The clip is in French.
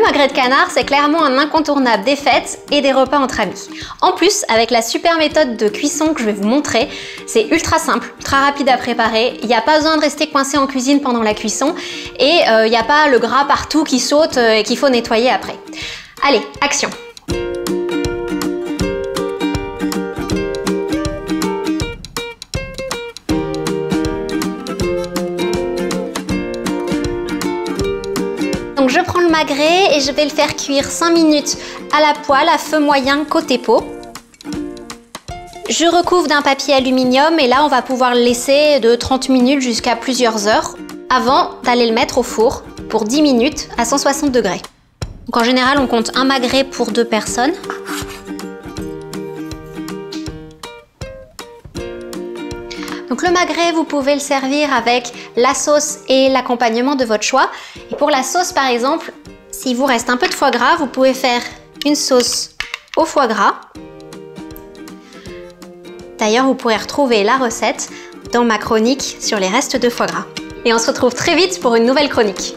magret de canard, c'est clairement un incontournable des fêtes et des repas entre amis. En plus, avec la super méthode de cuisson que je vais vous montrer, c'est ultra simple, ultra rapide à préparer, il n'y a pas besoin de rester coincé en cuisine pendant la cuisson et il n'y a pas le gras partout qui saute et qu'il faut nettoyer après. Allez, action! Donc je prends le magret et je vais le faire cuire 5 minutes à la poêle à feu moyen côté peau. Je recouvre d'un papier aluminium et là on va pouvoir le laisser de 30 minutes jusqu'à plusieurs heures avant d'aller le mettre au four pour 10 minutes à 160 degrés. Donc en général on compte un magret pour 2 personnes. Donc le magret, vous pouvez le servir avec la sauce et l'accompagnement de votre choix. Et pour la sauce par exemple, s'il vous reste un peu de foie gras, vous pouvez faire une sauce au foie gras. D'ailleurs, vous pourrez retrouver la recette dans ma chronique sur les restes de foie gras. Et on se retrouve très vite pour une nouvelle chronique.